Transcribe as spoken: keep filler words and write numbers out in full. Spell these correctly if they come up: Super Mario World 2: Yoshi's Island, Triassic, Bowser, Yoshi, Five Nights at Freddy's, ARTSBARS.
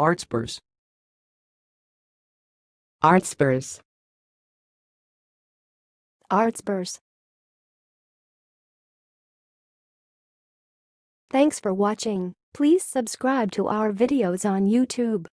ARTSBARS. ARTSBARS. ARTSBARS. Thanks for watching. Please subscribe to our videos on YouTube.